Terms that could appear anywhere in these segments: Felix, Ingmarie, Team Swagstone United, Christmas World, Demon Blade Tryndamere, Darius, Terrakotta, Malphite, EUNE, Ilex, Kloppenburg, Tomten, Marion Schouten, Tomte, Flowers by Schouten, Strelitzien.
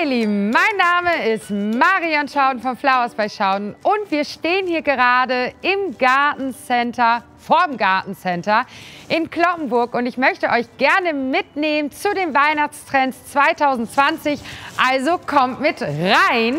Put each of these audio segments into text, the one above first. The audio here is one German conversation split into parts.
ihr Lieben, mein Name ist Marion Schouten von Flowers by Schouten und wir stehen hier gerade im Gartencenter, vorm Gartencenter in Kloppenburg und ich möchte euch gerne mitnehmen zu den Weihnachtstrends 2020, also kommt mit rein.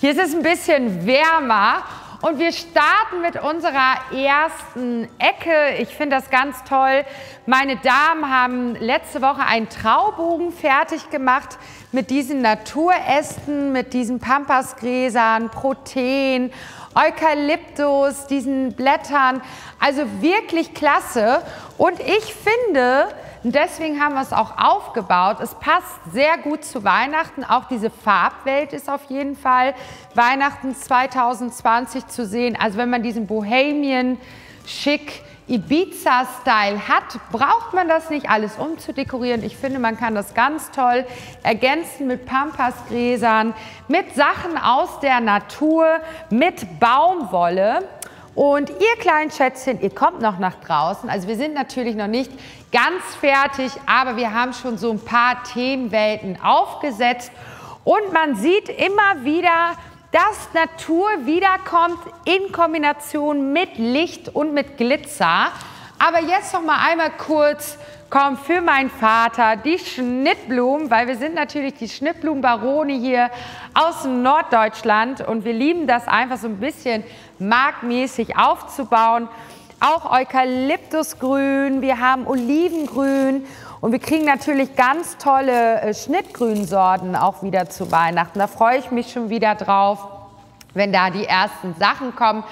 Hier ist es ein bisschen wärmer. Und wir starten mit unserer ersten Ecke. Ich finde das ganz toll. Meine Damen haben letzte Woche einen Traubogen fertig gemacht mit diesen Naturästen, mit diesen Pampasgräsern, Proteen, Eukalyptus, diesen Blättern. Also wirklich klasse. Und ich finde, und deswegen haben wir es auch aufgebaut. Es passt sehr gut zu Weihnachten. Auch diese Farbwelt ist auf jeden Fall Weihnachten 2020 zu sehen. Also wenn man diesen Bohemian Chic Ibiza-Style hat, braucht man das nicht alles umzudekorieren. Ich finde, man kann das ganz toll ergänzen mit Pampasgräsern, mit Sachen aus der Natur, mit Baumwolle. Und ihr kleinen Schätzchen, ihr kommt noch nach draußen. Also wir sind natürlich noch nicht ganz fertig, aber wir haben schon so ein paar Themenwelten aufgesetzt. Und man sieht immer wieder, dass Natur wiederkommt in Kombination mit Licht und mit Glitzer. Aber jetzt noch mal einmal kurz kommt für meinen Vater die Schnittblumen, weil wir sind natürlich die Schnittblumenbarone hier aus Norddeutschland und wir lieben das einfach so ein bisschen marktmäßig aufzubauen. Auch Eukalyptusgrün, wir haben Olivengrün und wir kriegen natürlich ganz tolle Schnittgrünsorten auch wieder zu Weihnachten. Da freue ich mich schon wieder drauf, wenn da die ersten Sachen kommen.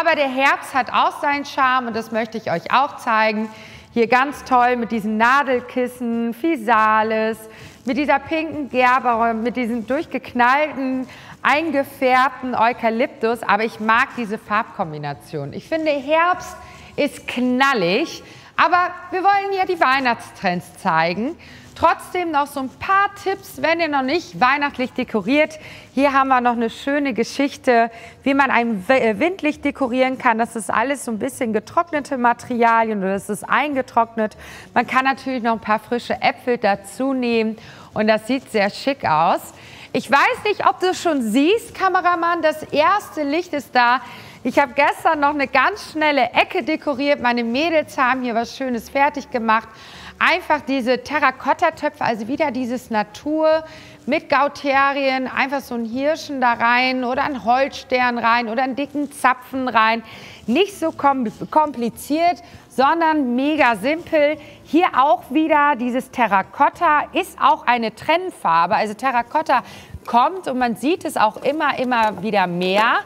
Aber der Herbst hat auch seinen Charme und das möchte ich euch auch zeigen. Hier ganz toll mit diesen Nadelkissen, Physalis, mit dieser pinken Gerbere, mit diesem durchgeknallten, eingefärbten Eukalyptus. Aber ich mag diese Farbkombination. Ich finde, Herbst ist knallig, aber wir wollen ja die Weihnachtstrends zeigen. Trotzdem noch so ein paar Tipps, wenn ihr noch nicht weihnachtlich dekoriert. Hier haben wir noch eine schöne Geschichte, wie man ein Windlicht dekorieren kann. Das ist alles so ein bisschen getrocknete Materialien oder das ist eingetrocknet. Man kann natürlich noch ein paar frische Äpfel dazu nehmen und das sieht sehr schick aus. Ich weiß nicht, ob du es schon siehst, Kameramann, das erste Licht ist da. Ich habe gestern noch eine ganz schnelle Ecke dekoriert. Meine Mädels haben hier was Schönes fertig gemacht. Einfach diese Terrakotta-Töpfe, also wieder dieses Natur mit Gauterien, einfach so ein Hirschen da rein oder ein Holzstern rein oder einen dicken Zapfen rein. Nicht so kompliziert, sondern mega simpel. Hier auch wieder dieses Terrakotta ist auch eine Trendfarbe. Also Terrakotta kommt und man sieht es auch immer wieder mehr.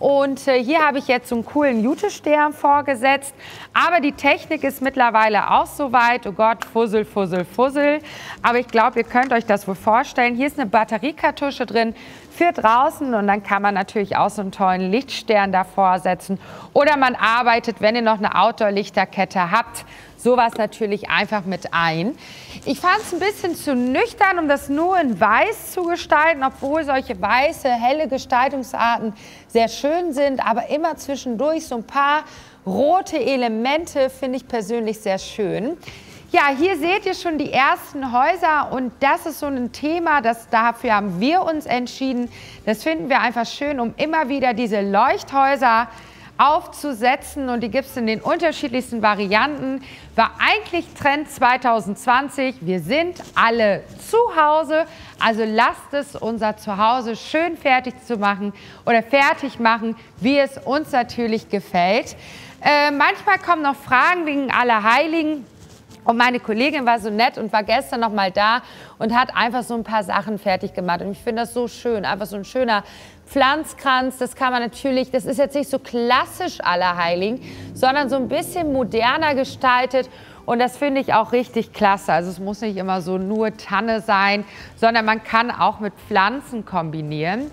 Und hier habe ich jetzt so einen coolen Jutestern vorgesetzt. Aber die Technik ist mittlerweile auch soweit. Oh Gott, Fussel, Fussel, Fussel. Aber ich glaube, ihr könnt euch das wohl vorstellen. Hier ist eine Batteriekartusche drin für draußen. Und dann kann man natürlich auch so einen tollen Lichtstern davor setzen. Oder man arbeitet, wenn ihr noch eine Outdoor-Lichterkette habt, sowas natürlich einfach mit ein. Ich fand es ein bisschen zu nüchtern, um das nur in Weiß zu gestalten, obwohl solche weiße, helle Gestaltungsarten sehr schön sind, aber immer zwischendurch so ein paar rote Elemente finde ich persönlich sehr schön. Ja, hier seht ihr schon die ersten Häuser und das ist so ein Thema, dafür haben wir uns entschieden. Das finden wir einfach schön, um immer wieder diese Leuchthäuser aufzusetzen und die gibt es in den unterschiedlichsten Varianten. War eigentlich Trend 2020. Wir sind alle zu Hause, also lasst es unser Zuhause schön fertig zu machen oder fertig machen, wie es uns natürlich gefällt. Manchmal kommen noch Fragen wegen Allerheiligen. Und meine Kollegin war so nett und war gestern noch mal da und hat einfach so ein paar Sachen fertig gemacht. Und ich finde das so schön, einfach so ein schöner Pflanzkranz. Das kann man natürlich, das ist jetzt nicht so klassisch Allerheiligen, sondern so ein bisschen moderner gestaltet. Und das finde ich auch richtig klasse. Also es muss nicht immer so nur Tanne sein, sondern man kann auch mit Pflanzen kombinieren.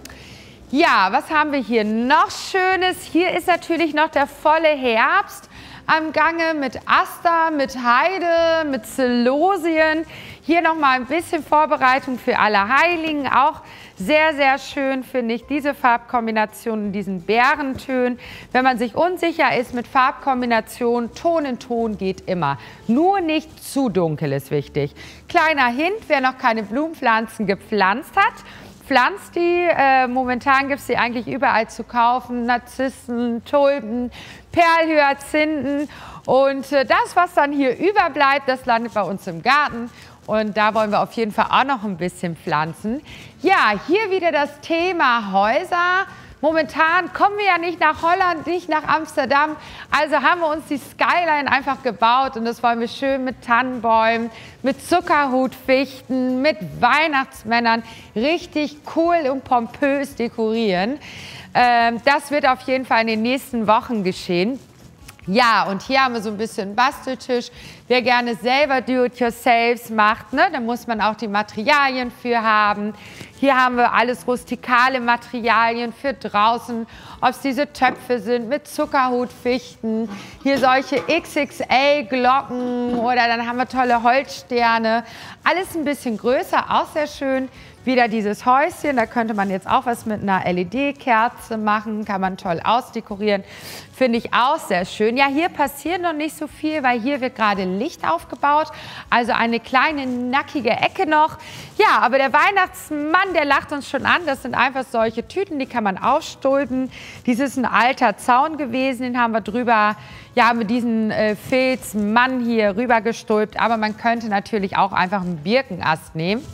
Ja, was haben wir hier noch Schönes? Hier ist natürlich noch der volle Herbst. am Gange mit Aster, mit Heide, mit Zelosien. Hier nochmal ein bisschen Vorbereitung für Allerheiligen. Auch sehr, sehr schön finde ich diese Farbkombination in diesen Bärentönen. Wenn man sich unsicher ist mit Farbkombinationen, Ton in Ton geht immer. Nur nicht zu dunkel ist wichtig. Kleiner Hint, wer noch keine Blumenpflanzen gepflanzt hat, pflanzt die. Momentan gibt es sie eigentlich überall zu kaufen. Narzissen, Tulpen, Perlhyazinthen. Und das, was dann hier überbleibt, das landet bei uns im Garten. Und da wollen wir auf jeden Fall auch noch ein bisschen pflanzen. Ja, hier wieder das Thema Häuser. Momentan kommen wir ja nicht nach Holland, nicht nach Amsterdam. Also haben wir uns die Skyline einfach gebaut und das wollen wir schön mit Tannenbäumen, mit Zuckerhutfichten, mit Weihnachtsmännern richtig cool und pompös dekorieren. Das wird auf jeden Fall in den nächsten Wochen geschehen. Ja, und hier haben wir so ein bisschen Basteltisch. Wer gerne selber Do-it-yourselves macht, ne, da muss man auch die Materialien für haben. Hier haben wir alles rustikale Materialien für draußen, ob es diese Töpfe sind mit Zuckerhutfichten, hier solche XXL-Glocken oder dann haben wir tolle Holzsterne. Alles ein bisschen größer, auch sehr schön. Wieder dieses Häuschen, da könnte man jetzt auch was mit einer LED-Kerze machen, kann man toll ausdekorieren. Finde ich auch sehr schön. Ja, hier passiert noch nicht so viel, weil hier wird gerade Licht aufgebaut. Also eine kleine, nackige Ecke noch. Ja, aber der Weihnachtsmann, der lacht uns schon an. Das sind einfach solche Tüten, die kann man aufstülpen. Dies ist ein alter Zaun gewesen, den haben wir drüber, ja, mit diesem Filzmann hier rüber gestülpt. Aber man könnte natürlich auch einfach einen Birkenast nehmen.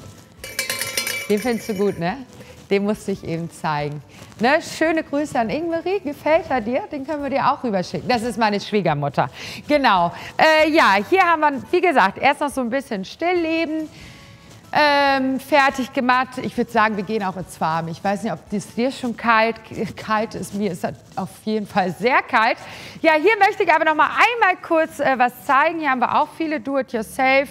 Den findest du gut, ne? Den musste ich eben zeigen. Ne? Schöne Grüße an Ingmarie. Gefällt er dir? Den können wir dir auch rüberschicken. Das ist meine Schwiegermutter. Genau. Ja, hier haben wir, wie gesagt, erst noch so ein bisschen Stillleben fertig gemacht. Ich würde sagen, wir gehen auch ins Warme. Ich weiß nicht, ob das dir schon kalt ist. Mir ist das auf jeden Fall sehr kalt. Ja, hier möchte ich aber noch mal einmal kurz was zeigen. Hier haben wir auch viele Do-it-yourself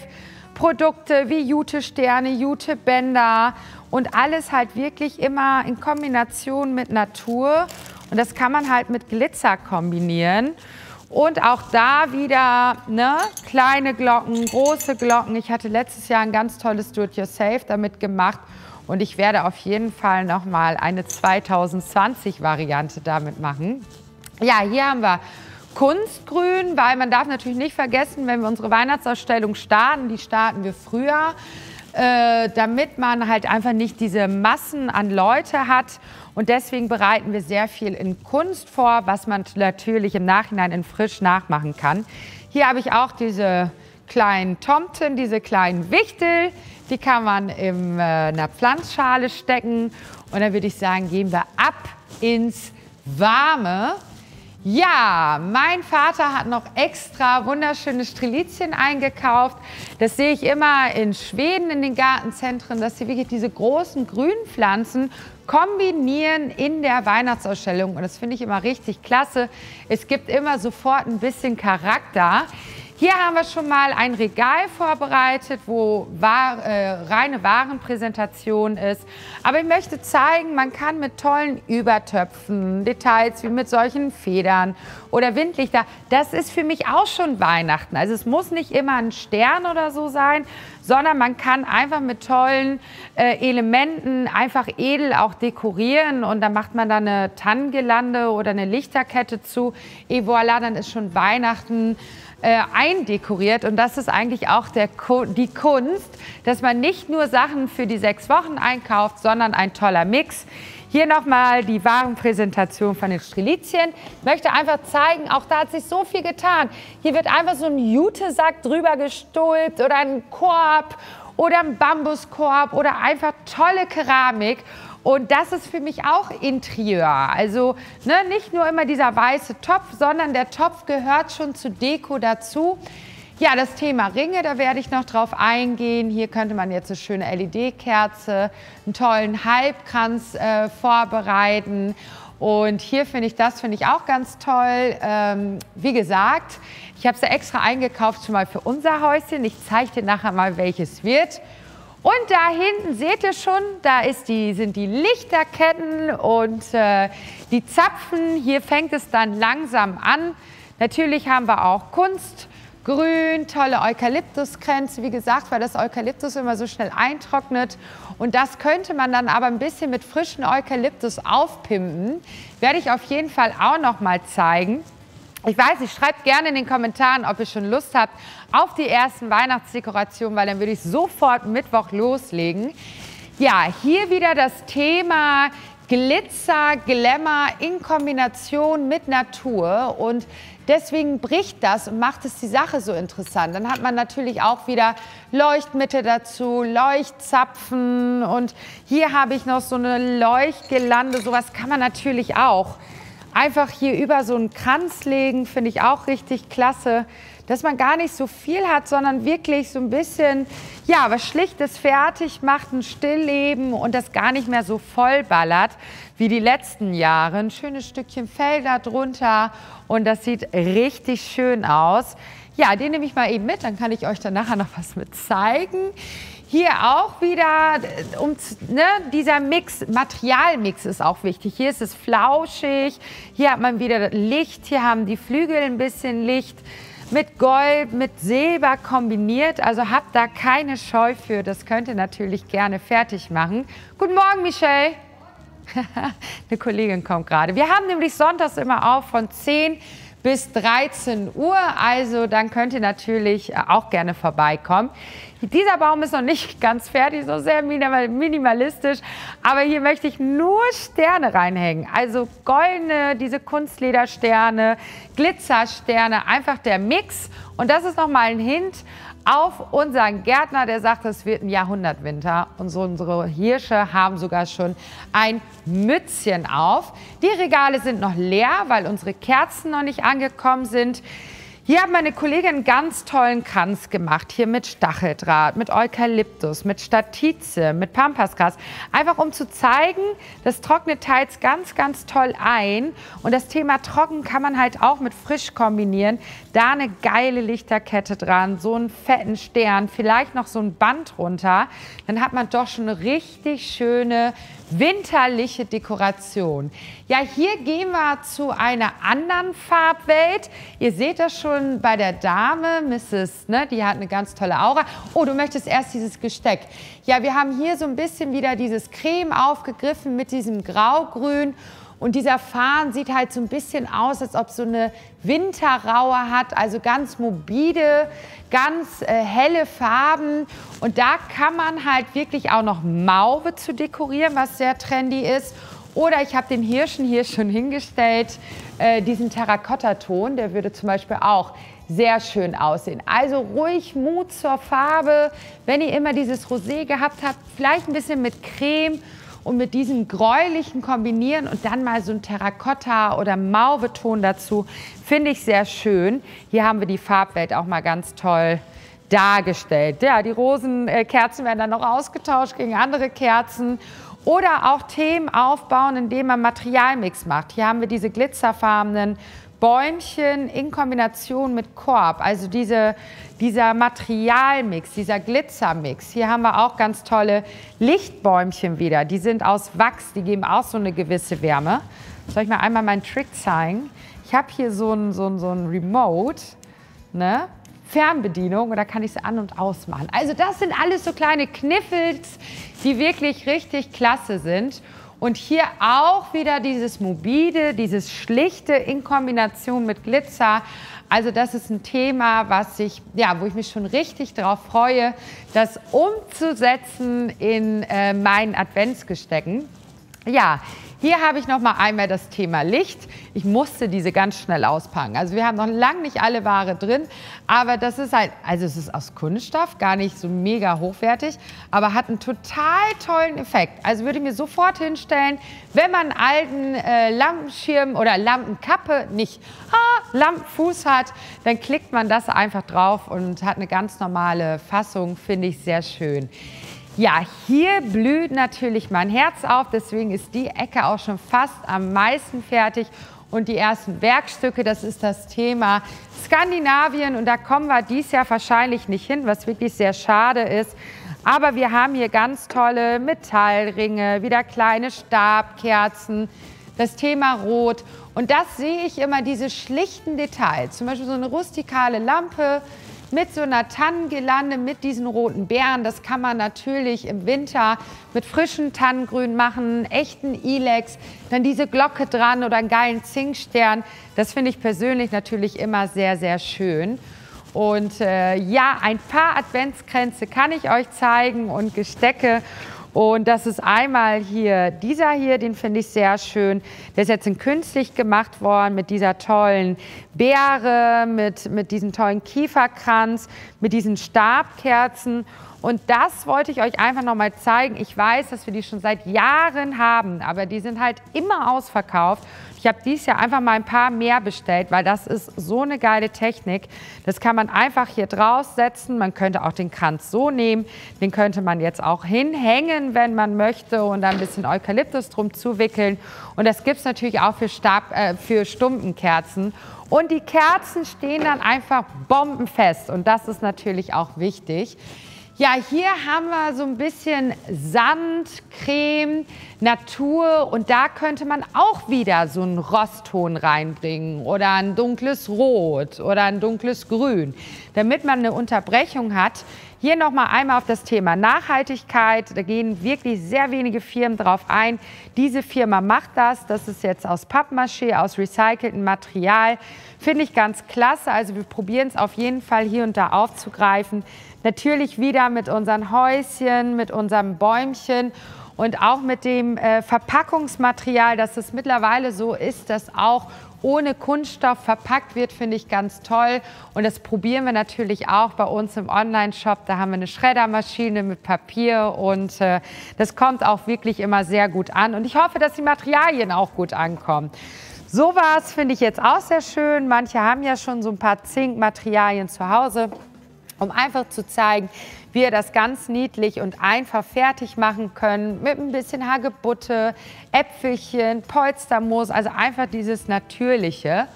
Produkte wie Jute-Sterne, Jute-Bänder und alles halt wirklich immer in Kombination mit Natur. Und das kann man halt mit Glitzer kombinieren. Und auch da wieder, ne, kleine Glocken, große Glocken. Ich hatte letztes Jahr ein ganz tolles Do-it-yourself damit gemacht. Und ich werde auf jeden Fall nochmal eine 2020-Variante damit machen. Ja, hier haben wir Kunstgrün, weil man darf natürlich nicht vergessen, wenn wir unsere Weihnachtsausstellung starten, die starten wir früher, damit man halt einfach nicht diese Massen an Leute hat. Und deswegen bereiten wir sehr viel in Kunst vor, was man natürlich im Nachhinein in frisch nachmachen kann. Hier habe ich auch diese kleinen Tomten, diese kleinen Wichtel. Die kann man in einer Pflanzschale stecken. Und dann würde ich sagen, gehen wir ab ins Warme. Ja, mein Vater hat noch extra wunderschöne Strelitzien eingekauft. Das sehe ich immer in Schweden in den Gartenzentren, dass sie wirklich diese großen grünen Pflanzen kombinieren in der Weihnachtsausstellung. Und das finde ich immer richtig klasse. Es gibt immer sofort ein bisschen Charakter. Hier haben wir schon mal ein Regal vorbereitet, wo reine Warenpräsentation ist. Aber ich möchte zeigen, man kann mit tollen Übertöpfen, Details wie mit solchen Federn oder Windlichter, das ist für mich auch schon Weihnachten. Also es muss nicht immer ein Stern oder so sein, sondern man kann einfach mit tollen Elementen einfach edel auch dekorieren. Und dann macht man da eine Tannengirlande oder eine Lichterkette zu. Et voilà, dann ist schon Weihnachten eindekoriert. Und das ist eigentlich auch die Kunst, dass man nicht nur Sachen für die 6 Wochen einkauft, sondern ein toller Mix. Hier nochmal die Warenpräsentation von den Strelitzien. Ich möchte einfach zeigen, auch da hat sich so viel getan. Hier wird einfach so ein Jutesack drüber gestülpt oder ein Korb oder ein Bambuskorb oder einfach tolle Keramik. Und das ist für mich auch Interieur. Also, ne, nicht nur immer dieser weiße Topf, sondern der Topf gehört schon zu Deko dazu. Ja, das Thema Ringe, da werde ich noch drauf eingehen. Hier könnte man jetzt eine schöne LED-Kerze, einen tollen Halbkranz vorbereiten. Und hier finde ich, das finde ich auch ganz toll. Wie gesagt, ich habe es ja extra eingekauft, schon mal für unser Häuschen. Ich zeige dir nachher mal, welches wird. Und da hinten seht ihr schon, da sind die Lichterketten und die Zapfen. Hier fängt es dann langsam an. Natürlich haben wir auch Kunst, Grün, tolle Eukalyptuskränze, wie gesagt, weil das Eukalyptus immer so schnell eintrocknet. Und das könnte man dann aber ein bisschen mit frischem Eukalyptus aufpimpen. Werde ich auf jeden Fall auch noch mal zeigen. Ich weiß nicht, schreibt gerne in den Kommentaren, ob ihr schon Lust habt auf die ersten Weihnachtsdekorationen, weil dann würde ich sofort Mittwoch loslegen. Ja, hier wieder das Thema Glitzer, Glamour in Kombination mit Natur, und deswegen bricht das und macht es die Sache so interessant. Dann hat man natürlich auch wieder Leuchtmittel dazu, Leuchtzapfen, und hier habe ich noch so eine Leuchtgelande, sowas kann man natürlich auch einfach hier über so einen Kranz legen, finde ich auch richtig klasse, dass man gar nicht so viel hat, sondern wirklich so ein bisschen, ja, was Schlichtes fertig macht, ein Stillleben und das gar nicht mehr so vollballert wie die letzten Jahre. Ein schönes Stückchen Felder drunter und das sieht richtig schön aus. Ja, den nehme ich mal eben mit, dann kann ich euch dann nachher noch was mit zeigen. Hier auch wieder, dieser Mix, Materialmix ist auch wichtig. Hier ist es flauschig, hier hat man wieder Licht, hier haben die Flügel ein bisschen Licht. Mit Gold, mit Silber kombiniert, also habt da keine Scheu für. Das könnt ihr natürlich gerne fertig machen. Guten Morgen, Michelle. Eine Kollegin kommt gerade. Wir haben nämlich sonntags immer auf von 10 bis 13 Uhr, also dann könnt ihr natürlich auch gerne vorbeikommen. Dieser Baum ist noch nicht ganz fertig, so sehr minimalistisch, aber hier möchte ich nur Sterne reinhängen. Also goldene, diese Kunstledersterne, Glitzersterne, einfach der Mix. Und das ist nochmal ein Hint auf unseren Gärtner, der sagt, es wird ein Jahrhundertwinter. Und unsere Hirsche haben sogar schon ein Mützchen auf. Die Regale sind noch leer, weil unsere Kerzen noch nicht angekommen sind. Hier hat meine Kollegin einen ganz tollen Kranz gemacht, hier mit Stacheldraht, mit Eukalyptus, mit Statize, mit Pampasgras. Einfach um zu zeigen, das trocknet teils ganz, ganz toll ein. Und das Thema trocken kann man halt auch mit frisch kombinieren. Da eine geile Lichterkette dran, so einen fetten Stern, vielleicht noch so ein Band runter. Dann hat man doch schon eine richtig schöne winterliche Dekoration. Ja, hier gehen wir zu einer anderen Farbwelt. Ihr seht das schon bei der Dame, Mrs., ne? Die hat eine ganz tolle Aura. Oh, du möchtest erst dieses Gesteck. Ja, wir haben hier so ein bisschen wieder dieses Creme aufgegriffen mit diesem Graugrün. Und dieser Farn sieht halt so ein bisschen aus, als ob so eine Winterraue hat, also ganz morbide, ganz helle Farben. Und da kann man halt wirklich auch noch Mauve zu dekorieren, was sehr trendy ist. Oder ich habe den Hirschen hier schon hingestellt, diesen Terrakotta-Ton, der würde zum Beispiel auch sehr schön aussehen. Also ruhig Mut zur Farbe, wenn ihr immer dieses Rosé gehabt habt, vielleicht ein bisschen mit Creme und mit diesem gräulichen kombinieren und dann mal so ein Terrakotta- oder Mauve-Ton dazu, finde ich sehr schön. Hier haben wir die Farbwelt auch mal ganz toll dargestellt. Ja, die Rosenkerzen werden dann noch ausgetauscht gegen andere Kerzen. Oder auch Themen aufbauen, indem man Materialmix macht. Hier haben wir diese glitzerfarbenen Bäumchen in Kombination mit Korb. Also dieser Materialmix, dieser Glitzermix. Hier haben wir auch ganz tolle Lichtbäumchen wieder. Die sind aus Wachs, die geben auch so eine gewisse Wärme. Soll ich mal einmal meinen Trick zeigen? Ich habe hier so ein Remote, ne? Fernbedienung, und da kann ich es an- und ausmachen. Also das sind alles so kleine Kniffels, die wirklich richtig klasse sind. Und hier auch wieder dieses Mobile, dieses Schlichte in Kombination mit Glitzer. Also das ist ein Thema, wo ich mich schon richtig drauf freue, das umzusetzen in meinen Adventsgestecken. Ja, hier habe ich noch mal einmal das Thema Licht. Ich musste diese ganz schnell auspacken. Also wir haben noch lange nicht alle Ware drin, aber das ist halt, also es ist aus Kunststoff, gar nicht so mega hochwertig, aber hat einen total tollen Effekt. Also würde ich mir sofort hinstellen, wenn man einen alten Lampenschirm oder Lampenkappe, Lampenfuß hat, dann klickt man das einfach drauf und hat eine ganz normale Fassung, finde ich sehr schön. Ja, hier blüht natürlich mein Herz auf, deswegen ist die Ecke auch schon fast am meisten fertig. Und die ersten Werkstücke, das ist das Thema Skandinavien. Und da kommen wir dieses Jahr wahrscheinlich nicht hin, was wirklich sehr schade ist. Aber wir haben hier ganz tolle Metallringe, wieder kleine Stabkerzen, das Thema Rot. Und das sehe ich immer, diese schlichten Details. Zum Beispiel so eine rustikale Lampe mit so einer Tannengirlande, mit diesen roten Beeren. Das kann man natürlich im Winter mit frischem Tannengrün machen, echten Ilex, dann diese Glocke dran oder einen geilen Zinkstern. Das finde ich persönlich natürlich immer sehr, sehr schön. Und ja, ein paar Adventskränze kann ich euch zeigen und Gestecke. Und das ist einmal hier, dieser hier, den finde ich sehr schön. Der ist jetzt in künstlich gemacht worden mit dieser tollen Beere, mit diesem tollen Kieferkranz, mit diesen Stabkerzen. Und das wollte ich euch einfach nochmal zeigen. Ich weiß, dass wir die schon seit Jahren haben, aber die sind halt immer ausverkauft. Ich habe dieses Jahr einfach mal ein paar mehr bestellt, weil das ist so eine geile Technik. Das kann man einfach hier draufsetzen. Man könnte auch den Kranz so nehmen. Den könnte man jetzt auch hinhängen, wenn man möchte, und dann ein bisschen Eukalyptus drum zuwickeln. Und das gibt es natürlich auch für Stumpenkerzen. Und die Kerzen stehen dann einfach bombenfest. Und das ist natürlich auch wichtig. Ja, hier haben wir so ein bisschen Sand, Creme, Natur, und da könnte man auch wieder so einen Rostton reinbringen oder ein dunkles Rot oder ein dunkles Grün, damit man eine Unterbrechung hat. Hier nochmal einmal auf das Thema Nachhaltigkeit, da gehen wirklich sehr wenige Firmen drauf ein. Diese Firma macht das, das ist jetzt aus Pappmaché, aus recyceltem Material, finde ich ganz klasse. Also wir probieren es auf jeden Fall hier und da aufzugreifen. Natürlich wieder mit unseren Häuschen, mit unserem Bäumchen und auch mit dem Verpackungsmaterial, dass es mittlerweile so ist, dass auch ohne Kunststoff verpackt wird, finde ich ganz toll. Und das probieren wir natürlich auch bei uns im Online-Shop. Da haben wir eine Schreddermaschine mit Papier und das kommt auch wirklich immer sehr gut an. Und ich hoffe, dass die Materialien auch gut ankommen. Sowas finde ich jetzt auch sehr schön. Manche haben ja schon so ein paar Zinkmaterialien zu Hause, um einfach zu zeigen, wie ihr das ganz niedlich und einfach fertig machen könnt mit ein bisschen Hagebutte, Äpfelchen, Polstermoos, also einfach dieses Natürliche.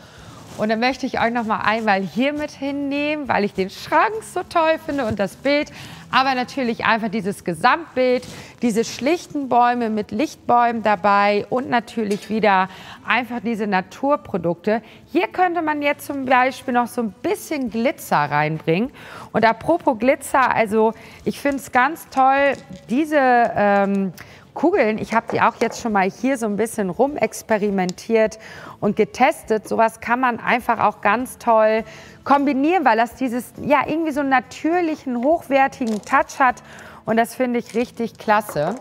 Und dann möchte ich euch noch mal einmal hier mit hinnehmen, weil ich den Schrank so toll finde und das Bild. Aber natürlich einfach dieses Gesamtbild, diese schlichten Bäume mit Lichtbäumen dabei und natürlich wieder einfach diese Naturprodukte. Hier könnte man jetzt zum Beispiel noch so ein bisschen Glitzer reinbringen. Und apropos Glitzer, also ich finde es ganz toll, diese Kugeln, ich habe die auch jetzt schon mal hier so ein bisschen rumexperimentiert und getestet. Sowas kann man einfach auch ganz toll kombinieren, weil das dieses, ja, irgendwie so einen natürlichen, hochwertigen Touch hat. Und das finde ich richtig klasse.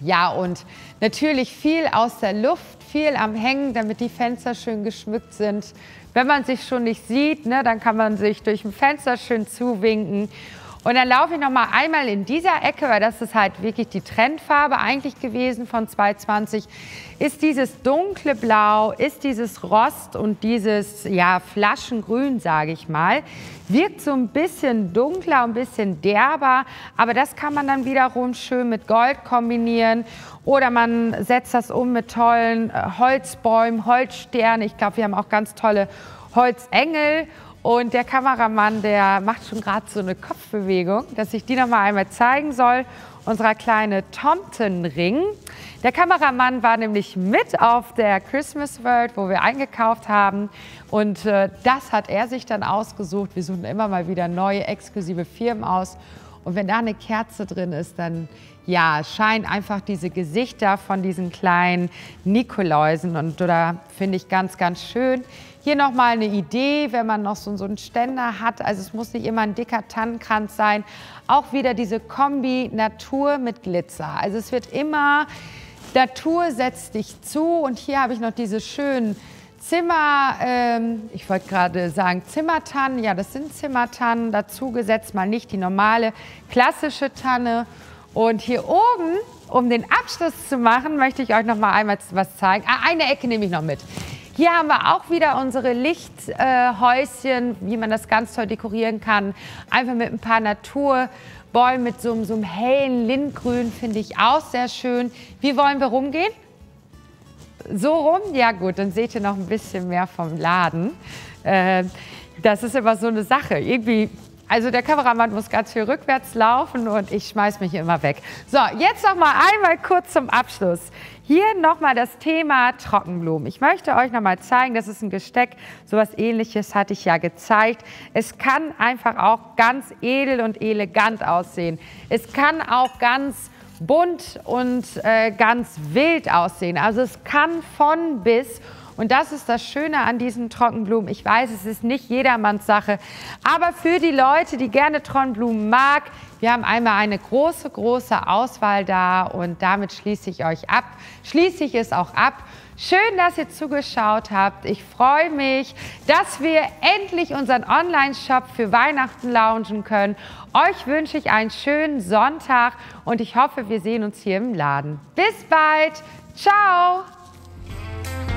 Ja, und natürlich viel aus der Luft, viel am Hängen, damit die Fenster schön geschmückt sind. Wenn man sich schon nicht sieht, ne, dann kann man sich durch ein Fenster schön zuwinken. Und dann laufe ich noch mal einmal in dieser Ecke, weil das ist halt wirklich die Trendfarbe eigentlich gewesen von 2020. Ist dieses dunkle Blau, ist dieses Rost und dieses, ja, Flaschengrün, sage ich mal. Wirkt so ein bisschen dunkler, ein bisschen derber, aber das kann man dann wiederum schön mit Gold kombinieren. Oder man setzt das um mit tollen Holzbäumen, Holzsternen. Ich glaube, wir haben auch ganz tolle Holzengel. Und der Kameramann, der macht schon gerade so eine Kopfbewegung, dass ich die noch mal einmal zeigen soll. Unser kleiner Tomten-Ring. Der Kameramann war nämlich mit auf der Christmas World, wo wir eingekauft haben. Und das hat er sich dann ausgesucht. Wir suchen immer mal wieder neue, exklusive Firmen aus. Und wenn da eine Kerze drin ist, dann, ja, scheinen einfach diese Gesichter von diesen kleinen Nikoläusen. Und da finde ich ganz, ganz schön. Hier nochmal eine Idee, wenn man noch so einen Ständer hat. Also es muss nicht immer ein dicker Tannenkranz sein. Auch wieder diese Kombi Natur mit Glitzer. Also es wird immer Natur setzt dich zu. Und hier habe ich noch diese schönen Zimmer, ich wollte gerade sagen Zimmertannen. Ja, das sind Zimmertannen. Dazu gesetzt mal nicht die normale klassische Tanne. Und hier oben, um den Abschluss zu machen, möchte ich euch noch mal einmal was zeigen. Ah, eine Ecke nehme ich noch mit. Hier haben wir auch wieder unsere Lichthäuschen, wie man das ganz toll dekorieren kann. Einfach mit ein paar Naturbäumen, mit so einem hellen Lindgrün, finde ich auch sehr schön. Wie wollen wir rumgehen? So rum? Ja gut, dann seht ihr noch ein bisschen mehr vom Laden. Das ist immer so eine Sache. Irgendwie Also der Kameramann muss ganz viel rückwärts laufen und ich schmeiß mich hier immer weg. So, jetzt noch mal einmal kurz zum Abschluss. Hier nochmal das Thema Trockenblumen. Ich möchte euch nochmal zeigen, das ist ein Gesteck, sowas Ähnliches hatte ich ja gezeigt. Es kann einfach auch ganz edel und elegant aussehen. Es kann auch ganz bunt und ganz wild aussehen. Also es kann von bis. Und das ist das Schöne an diesen Trockenblumen. Ich weiß, es ist nicht jedermanns Sache. Aber für die Leute, die gerne Trockenblumen mag, wir haben einmal eine große, große Auswahl da. Und damit schließe ich euch ab. Schließe ich es auch ab. Schön, dass ihr zugeschaut habt. Ich freue mich, dass wir endlich unseren Online-Shop für Weihnachten launchen können. Euch wünsche ich einen schönen Sonntag. Und ich hoffe, wir sehen uns hier im Laden. Bis bald. Ciao. Damn.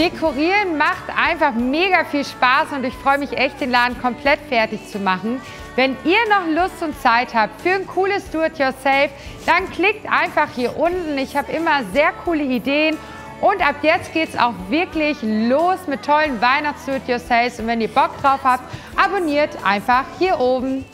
Dekorieren macht einfach mega viel Spaß und ich freue mich echt, den Laden komplett fertig zu machen. Wenn ihr noch Lust und Zeit habt für ein cooles Do-it-yourself, dann klickt einfach hier unten. Ich habe immer sehr coole Ideen. Und ab jetzt geht es auch wirklich los mit tollen Weihnachts-Do-it-yourselfs. Und wenn ihr Bock drauf habt, abonniert einfach hier oben.